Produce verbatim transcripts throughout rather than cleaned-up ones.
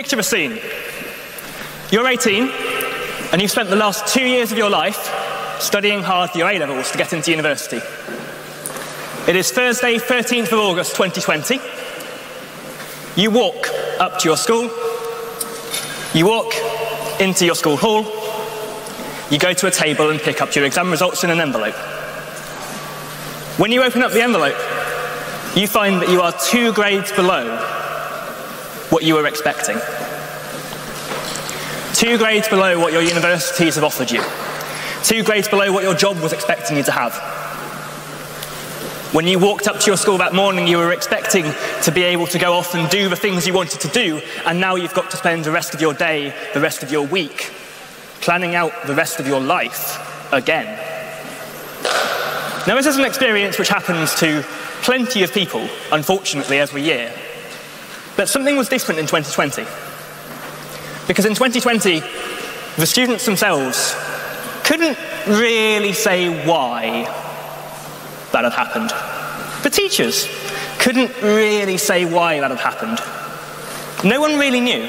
Picture a scene. You're eighteen, and you've spent the last two years of your life studying hard for your A levels to get into university. It is Thursday, thirteenth of August twenty twenty. You walk up to your school. You walk into your school hall. You go to a table and pick up your exam results in an envelope. When you open up the envelope, you find that you are two grades below what you were expecting. Two grades below what your universities have offered you. Two grades below what your job was expecting you to have. When you walked up to your school that morning, you were expecting to be able to go off and do the things you wanted to do, and now you've got to spend the rest of your day, the rest of your week, planning out the rest of your life again. Now, this is an experience which happens to plenty of people, unfortunately, every year. But something was different in twenty twenty. Because in twenty twenty, the students themselves couldn't really say why that had happened. The teachers couldn't really say why that had happened. No one really knew.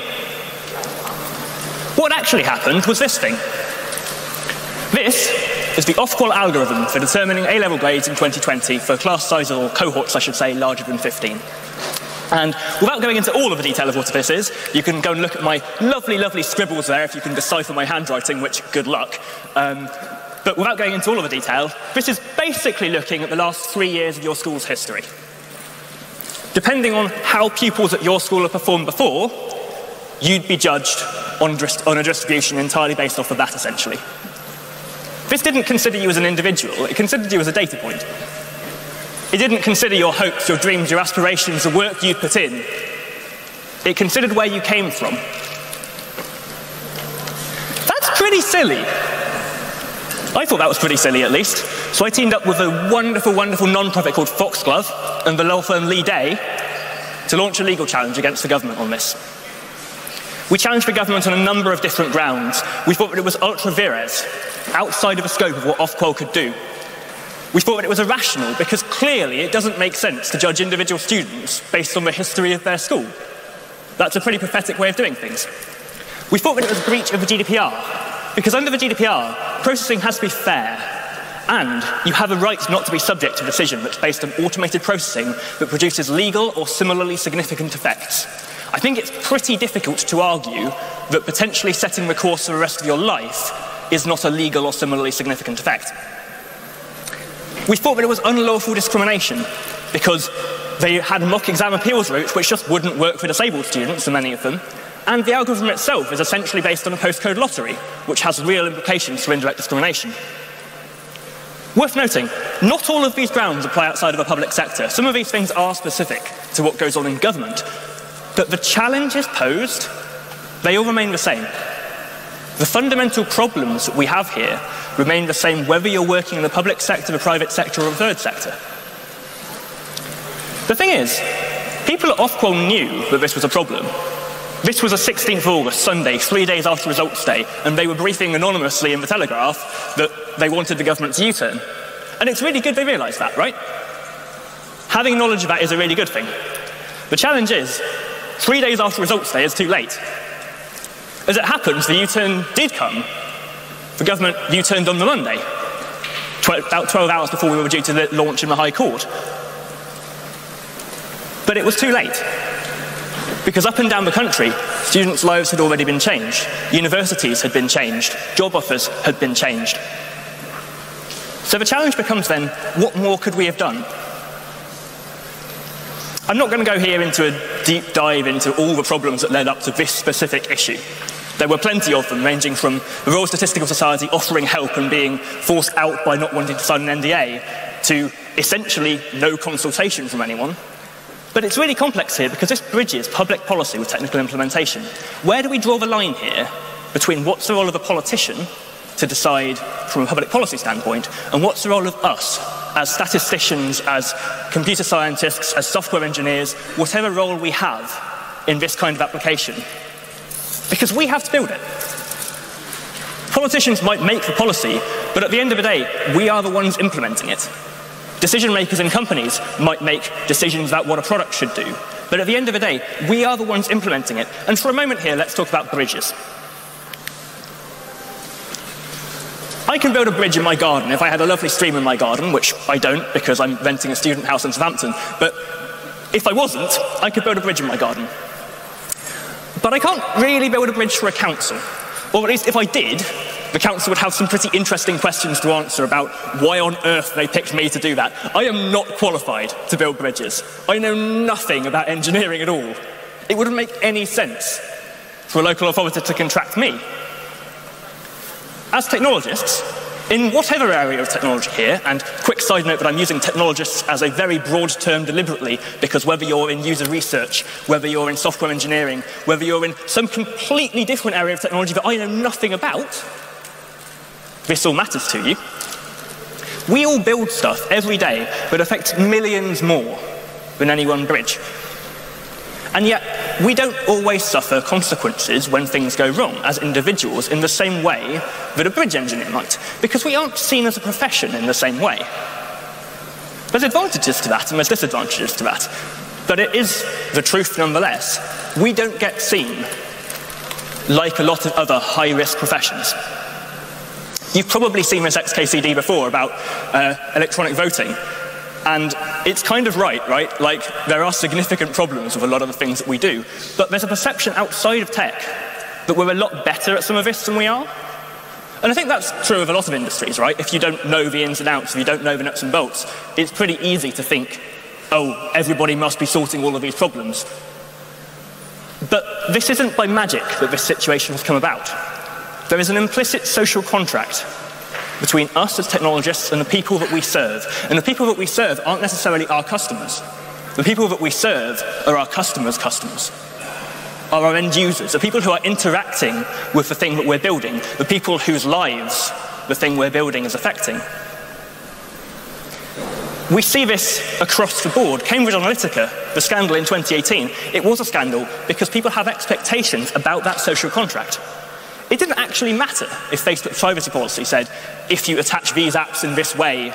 What actually happened was this thing. This is the Ofqual algorithm for determining A level grades in twenty twenty for class sizes, or cohorts, I should say, larger than fifteen. And without going into all of the detail of what this is, you can go and look at my lovely, lovely scribbles there if you can decipher my handwriting, which, good luck. Um, but without going into all of the detail, this is basically looking at the last three years of your school's history. Depending on how pupils at your school have performed before, you'd be judged on, on a distribution entirely based off of that, essentially. This didn't consider you as an individual, it considered you as a data point. It didn't consider your hopes, your dreams, your aspirations, the work you'd put in. It considered where you came from. That's pretty silly. I thought that was pretty silly, at least. So I teamed up with a wonderful, wonderful non-profit called Foxglove and the law firm Lee Day to launch a legal challenge against the government on this. We challenged the government on a number of different grounds. We thought that it was ultra vires, outside of the scope of what Ofqual could do. We thought that it was irrational, because clearly it doesn't make sense to judge individual students based on the history of their school. That's a pretty pathetic way of doing things. We thought that it was a breach of the G D P R, because under the G D P R, processing has to be fair, and you have a right not to be subject to a decision that's based on automated processing that produces legal or similarly significant effects. I think it's pretty difficult to argue that potentially setting the course for the rest of your life is not a legal or similarly significant effect. We thought that it was unlawful discrimination because they had a mock exam appeals route which just wouldn't work for disabled students, for many of them, and the algorithm itself is essentially based on a postcode lottery, which has real implications for indirect discrimination. Worth noting, not all of these grounds apply outside of the public sector. Some of these things are specific to what goes on in government. But the challenges posed, they all remain the same. The fundamental problems that we have here remain the same whether you're working in the public sector, the private sector, or the third sector. The thing is, people at Ofqual knew that this was a problem. This was a sixteenth of August, Sunday, three days after results day, and they were briefing anonymously in the Telegraph that they wanted the government's U-turn. And it's really good they realised that, right? Having knowledge of that is a really good thing. The challenge is, three days after results day, it's too late. As it happens, the U-turn did come. The government U-turned on the Monday, about twelve hours before we were due to launch in the High Court. But it was too late, because up and down the country, students' lives had already been changed. Universities had been changed. Job offers had been changed. So the challenge becomes then, what more could we have done? I'm not going to go here into a deep dive into all the problems that led up to this specific issue. There were plenty of them, ranging from the Royal Statistical Society offering help and being forced out by not wanting to sign an N D A, to essentially no consultation from anyone. But it's really complex here because this bridges public policy with technical implementation. Where do we draw the line here between what's the role of a politician to decide from a public policy standpoint, and what's the role of us as statisticians, as computer scientists, as software engineers, whatever role we have in this kind of application? Because we have to build it. Politicians might make the policy, but at the end of the day, we are the ones implementing it. Decision makers in companies might make decisions about what a product should do, But at the end of the day, we are the ones implementing it. And for a moment here, let's talk about bridges. I can build a bridge in my garden if I had a lovely stream in my garden, which I don't because I'm renting a student house in Southampton. But if I wasn't, I could build a bridge in my garden. But I can't really build a bridge for a council. Or at least if I did, the council would have some pretty interesting questions to answer about why on earth they picked me to do that. I am not qualified to build bridges. I know nothing about engineering at all. It wouldn't make any sense for a local authority to contract me. As technologists, in whatever area of technology here, and quick side note that I'm using technologists as a very broad term deliberately, because whether you're in user research, whether you're in software engineering, whether you're in some completely different area of technology that I know nothing about, this all matters to you. We all build stuff every day that affects millions more than any one bridge. And yet, we don't always suffer consequences when things go wrong as individuals in the same way that a bridge engineer might, because we aren't seen as a profession in the same way. There's advantages to that and there's disadvantages to that, but it is the truth nonetheless. We don't get seen like a lot of other high-risk professions. You've probably seen this X K C D before about uh, electronic voting. And it's kind of right, right? Like, there are significant problems with a lot of the things that we do. But there's a perception outside of tech that we're a lot better at some of this than we are. And I think that's true of a lot of industries, right? If you don't know the ins and outs, if you don't know the nuts and bolts, it's pretty easy to think, oh, everybody must be sorting all of these problems. But this isn't by magic that this situation has come about. There is an implicit social contract between us as technologists and the people that we serve. And the people that we serve aren't necessarily our customers. The people that we serve are our customers' customers, are our end users, the people who are interacting with the thing that we're building, the people whose lives the thing we're building is affecting. We see this across the board. Cambridge Analytica, the scandal in twenty eighteen, it was a scandal because people have expectations about that social contract. It didn't actually matter if Facebook's privacy policy said, if you attach these apps in this way,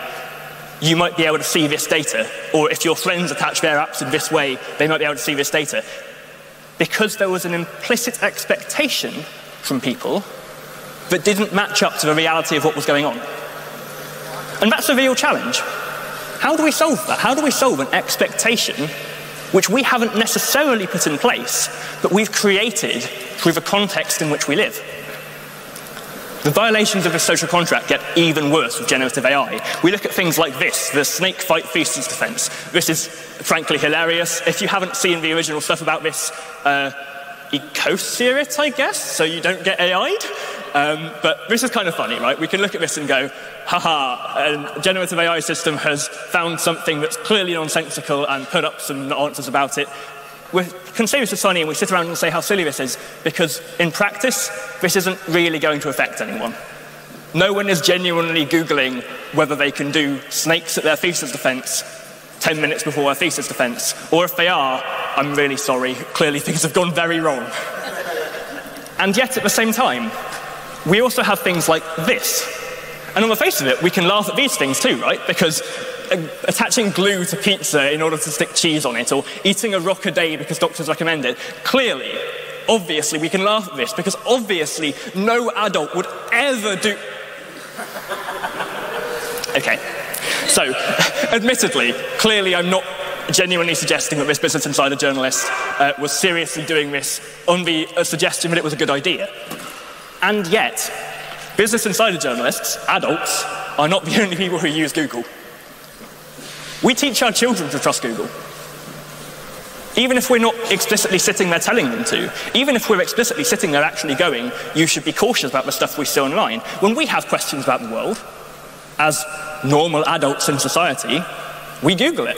you might be able to see this data, or if your friends attach their apps in this way, they might be able to see this data. Because there was an implicit expectation from people that didn't match up to the reality of what was going on. And that's a real challenge. How do we solve that? How do we solve an expectation which we haven't necessarily put in place, but we've created through the context in which we live? The violations of this social contract get even worse with generative A I. We look at things like this, the snake fight feces defense. This is frankly hilarious. If you haven't seen the original stuff about this, uh, eco-sear it, I guess, so you don't get A I'd. Um, but this is kind of funny, right? We can look at this and go, haha, a generative A I system has found something that's clearly nonsensical and put up some answers about it. We can say this is funny and we sit around and say how silly this is, because in practice, this isn't really going to affect anyone. No one is genuinely Googling whether they can do snakes at their thesis defense ten minutes before their thesis defense, or if they are, I'm really sorry, clearly things have gone very wrong. And yet, at the same time, we also have things like this. And on the face of it, we can laugh at these things too, right? Because attaching glue to pizza in order to stick cheese on it, or eating a rock a day because doctors recommend it. Clearly, obviously, we can laugh at this because obviously no adult would ever do... Okay. So, admittedly, clearly I'm not genuinely suggesting that this Business Insider journalist uh, was seriously doing this on the uh, suggestion that it was a good idea. And yet, Business Insider journalists, adults, are not the only people who use Google. We teach our children to trust Google. Even if we're not explicitly sitting there telling them to, even if we're explicitly sitting there actually going, you should be cautious about the stuff we see online, when we have questions about the world, as normal adults in society, we Google it.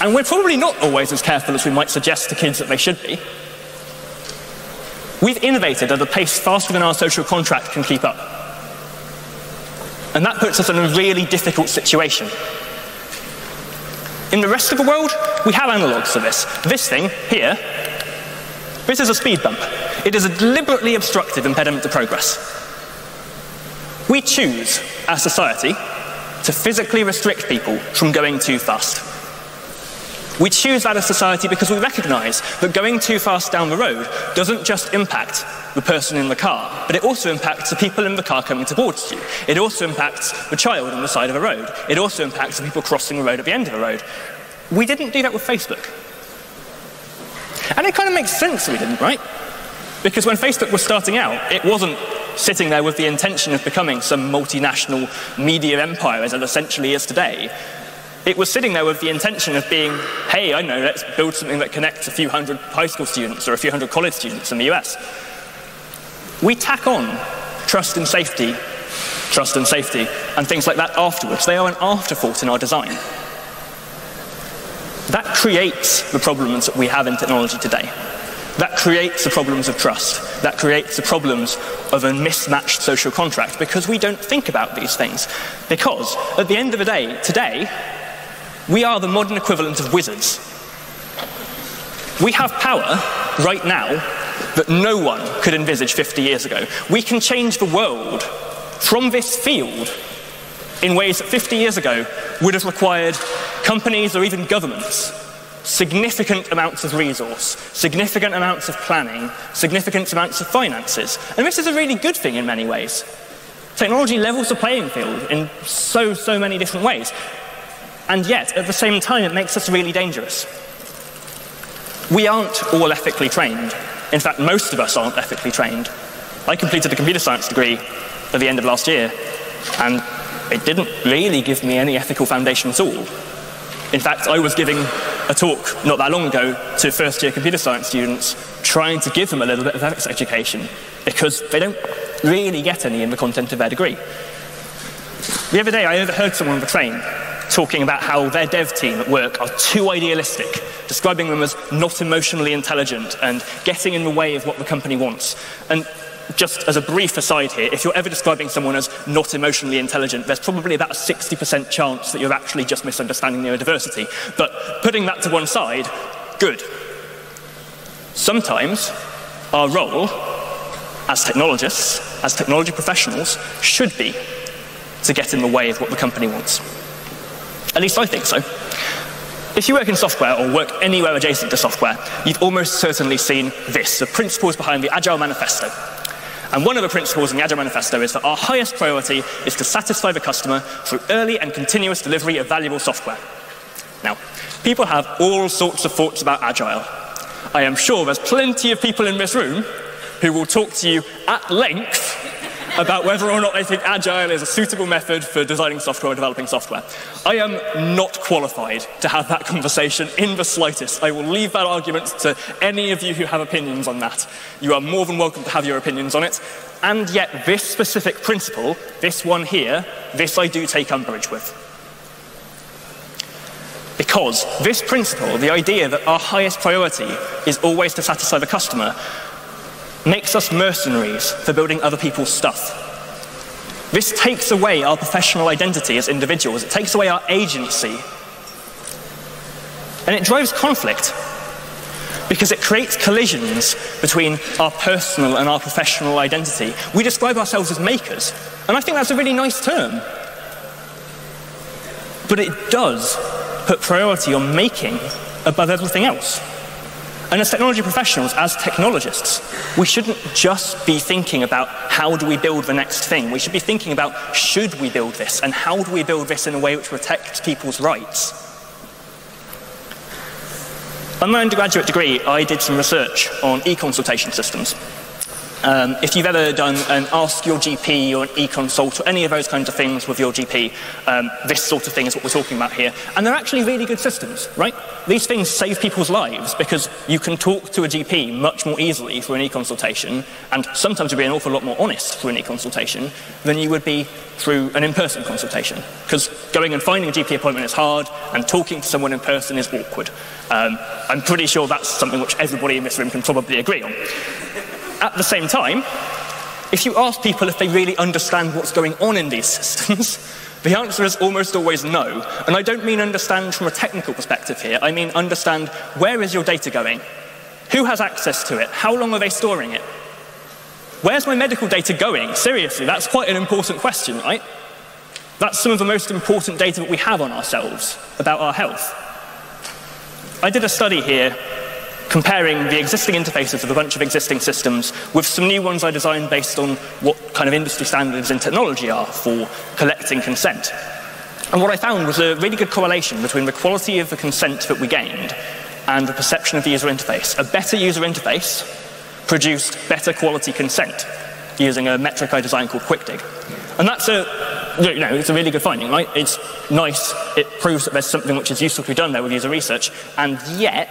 And we're probably not always as careful as we might suggest to kids that they should be. We've innovated at a pace faster than our social contract can keep up. And that puts us in a really difficult situation. In the rest of the world, we have analogues to this. This thing here, this is a speed bump. It is a deliberately obstructive impediment to progress. We choose, as society, to physically restrict people from going too fast. We choose that as society because we recognise that going too fast down the road doesn't just impact the person in the car, but it also impacts the people in the car coming towards you. It also impacts the child on the side of the road. It also impacts the people crossing the road at the end of the road. We didn't do that with Facebook. And it kind of makes sense that we didn't, right? Because when Facebook was starting out, it wasn't sitting there with the intention of becoming some multinational media empire as it essentially is today. It was sitting there with the intention of being, hey, I know, let's build something that connects a few hundred high school students or a few hundred college students in the U S. We tack on trust and safety, trust and safety, and things like that afterwards. They are an afterthought in our design. That creates the problems that we have in technology today. That creates the problems of trust. That creates the problems of a mismatched social contract because we don't think about these things. Because at the end of the day, today, we are the modern equivalent of wizards. We have power right now that no one could envisage fifty years ago. We can change the world from this field in ways that fifty years ago would have required companies or even governments significant amounts of resource, significant amounts of planning, significant amounts of finances. And this is a really good thing in many ways. Technology levels the playing field in so, so many different ways. And yet, at the same time, it makes us really dangerous. We aren't all ethically trained. In fact, most of us aren't ethically trained. I completed a computer science degree at the end of last year, and it didn't really give me any ethical foundation at all. In fact, I was giving a talk not that long ago to first-year computer science students, trying to give them a little bit of ethics education, because they don't really get any in the content of their degree. The other day, I overheard someone on the train talking about how their dev team at work are too idealistic, describing them as not emotionally intelligent and getting in the way of what the company wants. And just as a brief aside here, if you're ever describing someone as not emotionally intelligent, there's probably about a sixty percent chance that you're actually just misunderstanding neurodiversity. But putting that to one side, good. Sometimes our role as technologists, as technology professionals, should be to get in the way of what the company wants. At least I think so. If you work in software or work anywhere adjacent to software, you've almost certainly seen this, the principles behind the Agile Manifesto. And one of the principles in the Agile Manifesto is that our highest priority is to satisfy the customer through early and continuous delivery of valuable software. Now, people have all sorts of thoughts about Agile. I am sure there's plenty of people in this room who will talk to you at length about whether or not they think Agile is a suitable method for designing software or developing software. I am not qualified to have that conversation in the slightest. I will leave that argument to any of you who have opinions on that. You are more than welcome to have your opinions on it. And yet this specific principle, this one here, this I do take umbrage with. Because this principle, the idea that our highest priority is always to satisfy the customer, makes us mercenaries for building other people's stuff. This takes away our professional identity as individuals. It takes away our agency. And it drives conflict because it creates collisions between our personal and our professional identity. We describe ourselves as makers, and I think that's a really nice term. But it does put priority on making above everything else. And as technology professionals, as technologists, we shouldn't just be thinking about how do we build the next thing. We should be thinking about should we build this and how do we build this in a way which protects people's rights. On my undergraduate degree, I did some research on e-consultation systems. Um, if you've ever done an Ask Your G P or an e-consult or any of those kinds of things with your G P, um, this sort of thing is what we're talking about here. And they're actually really good systems, right? These things save people's lives because you can talk to a G P much more easily through an e-consultation, and sometimes you'll be an awful lot more honest through an e-consultation than you would be through an in-person consultation. Because going and finding a G P appointment is hard, and talking to someone in person is awkward. Um, I'm pretty sure that's something which everybody in this room can probably agree on. At the same time, if you ask people if they really understand what's going on in these systems, the answer is almost always no. And I don't mean understand from a technical perspective here. I mean understand where is your data going? Who has access to it? How long are they storing it? Where's my medical data going? Seriously, that's quite an important question, right? That's some of the most important data that we have on ourselves about our health. I did a study here comparing the existing interfaces of a bunch of existing systems with some new ones I designed based on what kind of industry standards and technology are for collecting consent. And what I found was a really good correlation between the quality of the consent that we gained and the perception of the user interface. A better user interface produced better quality consent using a metric I designed called QuickDig. And that's a, you know, it's a really good finding, right? It's nice, it proves that there's something which is useful to be done there with user research, and yet,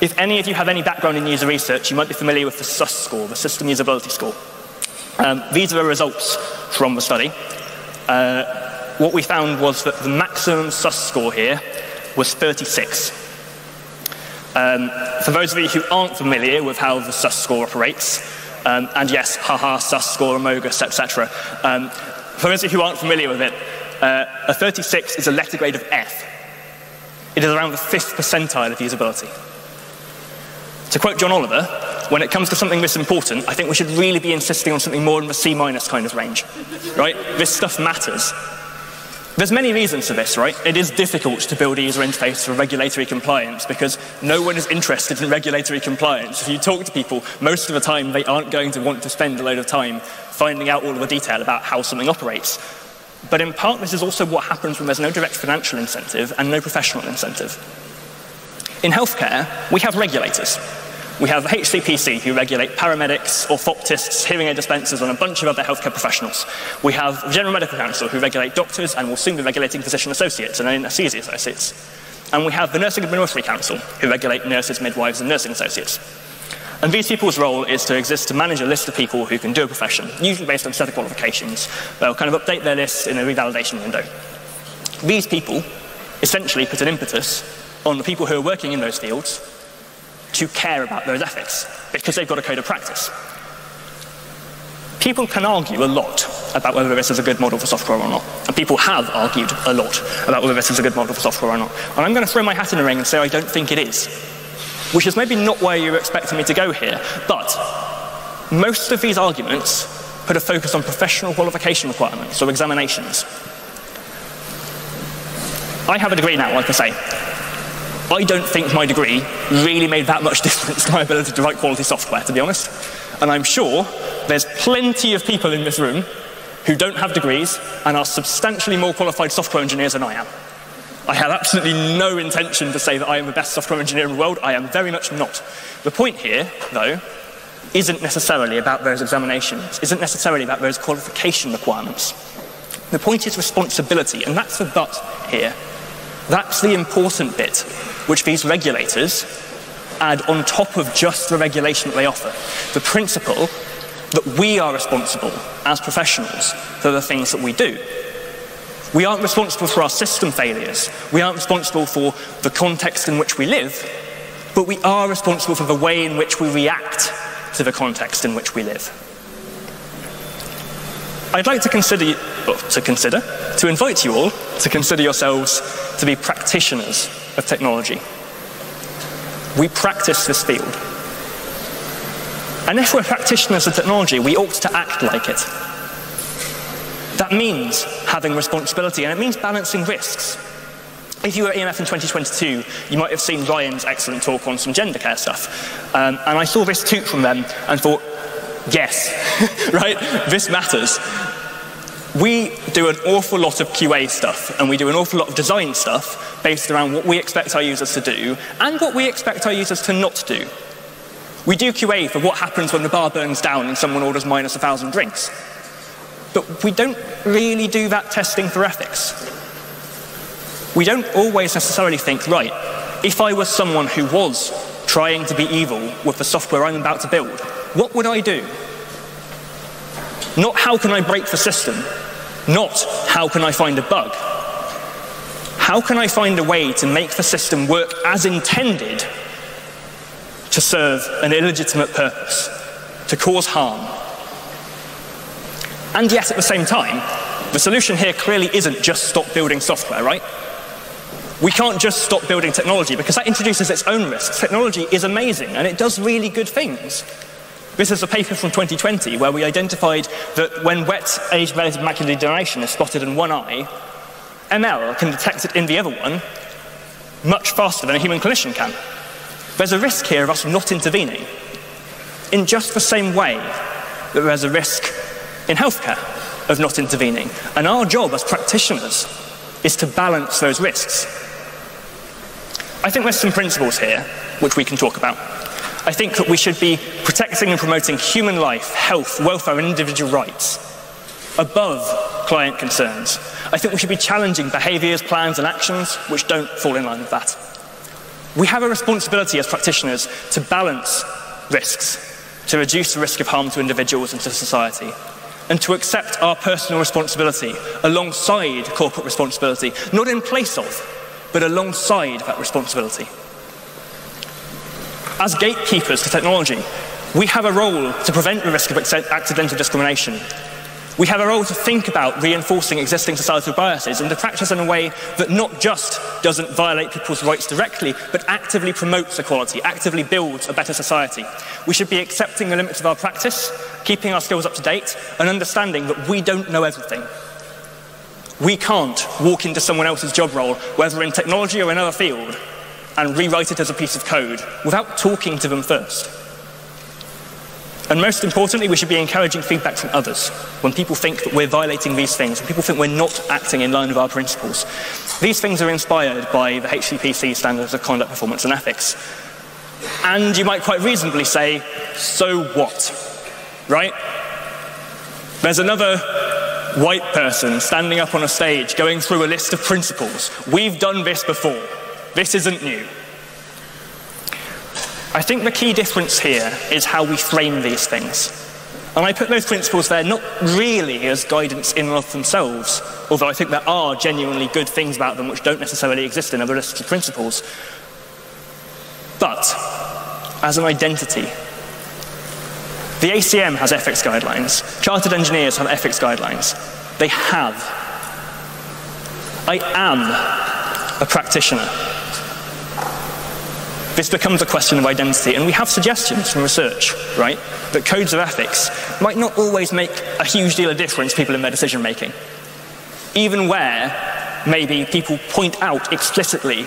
if any of you have any background in user research, you might be familiar with the S U S score, the System Usability Score. Um, these are the results from the study. Uh, what we found was that the maximum S U S score here was thirty-six. Um, for those of you who aren't familiar with how the S U S score operates, um, and yes, haha, S U S score, Amogus, et cetera. Um, for those of you who aren't familiar with it, uh, a thirty-six is a letter grade of F. It is around the fifth percentile of usability. To quote John Oliver, when it comes to something this important, I think we should really be insisting on something more in the C minus kind of range, right? This stuff matters. There's many reasons for this, right? It is difficult to build a user interface for regulatory compliance because no one is interested in regulatory compliance. If you talk to people, most of the time they aren't going to want to spend a load of time finding out all of the detail about how something operates. But in part, this is also what happens when there's no direct financial incentive and no professional incentive. In healthcare, we have regulators. We have H C P C, who regulate paramedics, orthoptists, hearing aid dispensers, and a bunch of other healthcare professionals. We have General Medical Council, who regulate doctors and will soon be regulating physician associates and anaesthesia associates. And we have the Nursing and Midwifery Council, who regulate nurses, midwives, and nursing associates. And these people's role is to exist to manage a list of people who can do a profession, usually based on set of qualifications. They'll kind of update their list in a revalidation window. These people essentially put an impetus on the people who are working in those fields to care about those ethics, because they've got a code of practice. People can argue a lot about whether this is a good model for software or not, and people have argued a lot about whether this is a good model for software or not. And I'm going to throw my hat in the ring and say I don't think it is, which is maybe not where you were expecting me to go here, but most of these arguments put a focus on professional qualification requirements, so examinations. I have a degree now, like I say. I don't think my degree really made that much difference to my ability to write quality software, to be honest. And I'm sure there's plenty of people in this room who don't have degrees and are substantially more qualified software engineers than I am. I have absolutely no intention to say that I am the best software engineer in the world. I am very much not. The point here, though, isn't necessarily about those examinations, isn't necessarily about those qualification requirements. The point is responsibility, and that's the but here. That's the important bit, which these regulators add on top of just the regulation that they offer. The principle that we are responsible as professionals for the things that we do. We aren't responsible for our system failures. We aren't responsible for the context in which we live, but we are responsible for the way in which we react to the context in which we live. I'd like to consider, to consider, to invite you all to consider yourselves to be practitioners of technology. We practice this field. And if we're practitioners of technology, we ought to act like it. That means having responsibility, and it means balancing risks. If you were at E M F in twenty twenty-two, you might have seen Ryan's excellent talk on some gender care stuff. Um, and I saw this tweet from them and thought, yes, right? This matters. We do an awful lot of Q A stuff, and we do an awful lot of design stuff based around what we expect our users to do and what we expect our users to not do. We do Q A for what happens when the bar burns down and someone orders minus a thousand drinks. But we don't really do that testing for ethics. We don't always necessarily think, right, if I was someone who was trying to be evil with the software I'm about to build, what would I do? Not how can I break the system, not how can I find a bug. How can I find a way to make the system work as intended to serve an illegitimate purpose, to cause harm? And yet at the same time, the solution here clearly isn't just stop building software, right? We can't just stop building technology because that introduces its own risks. Technology is amazing and it does really good things. This is a paper from twenty twenty where we identified that when wet age-related macular degeneration is spotted in one eye, M L can detect it in the other one much faster than a human clinician can. There's a risk here of us not intervening in just the same way that there's a risk in healthcare of not intervening. And our job as practitioners is to balance those risks. I think there's some principles here which we can talk about. I think that we should be protecting and promoting human life, health, welfare, and individual rights above client concerns. I think we should be challenging behaviours, plans, and actions which don't fall in line with that. We have a responsibility as practitioners to balance risks, to reduce the risk of harm to individuals and to society, and to accept our personal responsibility alongside corporate responsibility, not in place of, but alongside that responsibility. As gatekeepers to technology, we have a role to prevent the risk of accidental discrimination. We have a role to think about reinforcing existing societal biases and to practice in a way that not just doesn't violate people's rights directly, but actively promotes equality, actively builds a better society. We should be accepting the limits of our practice, keeping our skills up to date, and understanding that we don't know everything. We can't walk into someone else's job role, whether in technology or another field, and rewrite it as a piece of code without talking to them first. And most importantly, we should be encouraging feedback from others. When people think that we're violating these things, when people think we're not acting in line with our principles, these things are inspired by the H C P C standards of conduct, performance, and ethics. And you might quite reasonably say, so what? Right? There's another white person standing up on a stage going through a list of principles. We've done this before. This isn't new. I think the key difference here is how we frame these things. And I put those principles there not really as guidance in and of themselves, although I think there are genuinely good things about them which don't necessarily exist in other lists of principles, but as an identity. The A C M has ethics guidelines. Chartered engineers have ethics guidelines. They have. I am a practitioner. This becomes a question of identity, and we have suggestions from research, right, that codes of ethics might not always make a huge deal of difference to people in their decision-making, even where maybe people point out explicitly,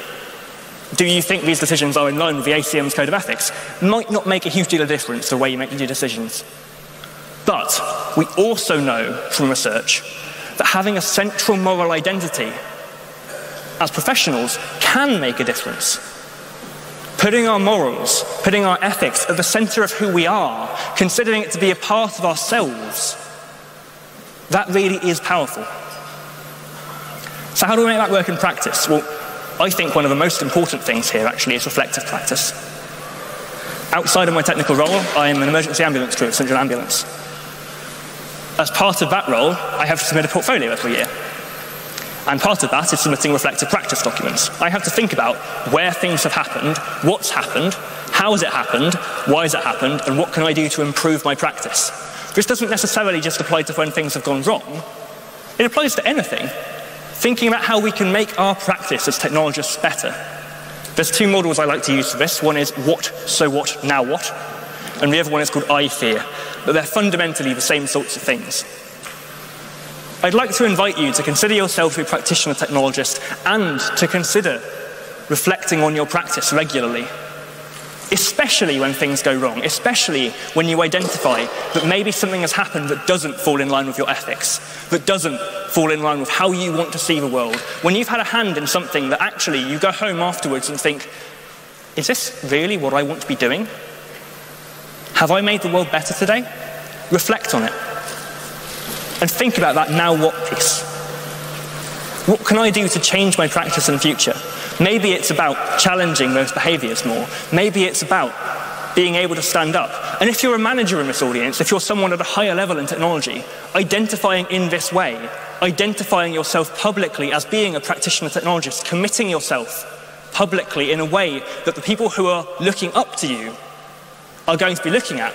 do you think these decisions are in line with the A C M's code of ethics, might not make a huge deal of difference to the way you make your decisions. But we also know from research that having a central moral identity as professionals can make a difference. Putting our morals, putting our ethics at the centre of who we are, considering it to be a part of ourselves, that really is powerful. So how do we make that work in practice? Well, I think one of the most important things here, actually, is reflective practice. Outside of my technical role, I am an emergency ambulance crew at Central Ambulance. As part of that role, I have to submit a portfolio every year. And part of that is submitting reflective practice documents. I have to think about where things have happened, what's happened, how has it happened, why has it happened, and what can I do to improve my practice. This doesn't necessarily just apply to when things have gone wrong. It applies to anything. Thinking about how we can make our practice as technologists better. There's two models I like to use for this. One is what, so what, now what? And the other one is called I fear. But they're fundamentally the same sorts of things. I'd like to invite you to consider yourself a practitioner technologist and to consider reflecting on your practice regularly, especially when things go wrong, especially when you identify that maybe something has happened that doesn't fall in line with your ethics, that doesn't fall in line with how you want to see the world, when you've had a hand in something that actually you go home afterwards and think, is this really what I want to be doing? Have I made the world better today? Reflect on it. And think about that now what piece. What can I do to change my practice in the future? Maybe it's about challenging those behaviours more. Maybe it's about being able to stand up. And if you're a manager in this audience, if you're someone at a higher level in technology, identifying in this way, identifying yourself publicly as being a practitioner technologist, committing yourself publicly in a way that the people who are looking up to you are going to be looking at,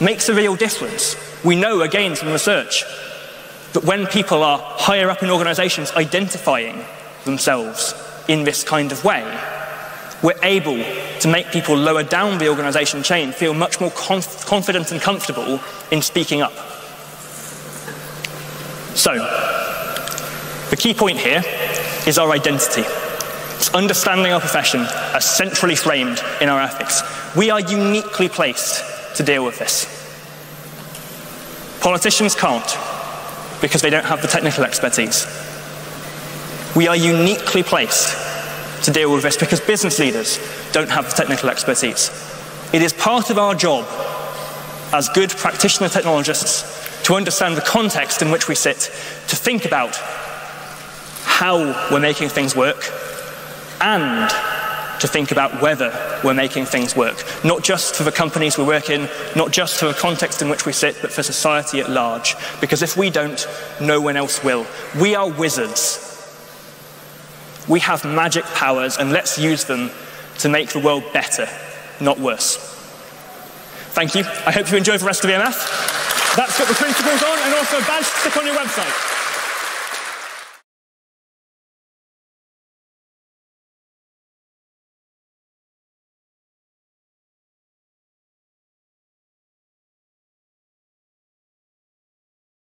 makes a real difference. We know, again, from research, that when people are higher up in organisations identifying themselves in this kind of way, we're able to make people lower down the organisation chain feel much more conf- confident and comfortable in speaking up. So, the key point here is our identity. understanding our profession as centrally framed in our ethics. We are uniquely placed to deal with this. Politicians can't, because they don't have the technical expertise. We are uniquely placed to deal with this because business leaders don't have the technical expertise. It is part of our job as good practitioner technologists to understand the context in which we sit, to think about how we're making things work, and to think about whether we're making things work, not just for the companies we work in, not just for the context in which we sit, but for society at large. Because if we don't, no one else will. We are wizards. We have magic powers, and let's use them to make the world better, not worse. Thank you. I hope you enjoy the rest of E M F. That's got the principles on and also a badge to stick on your website.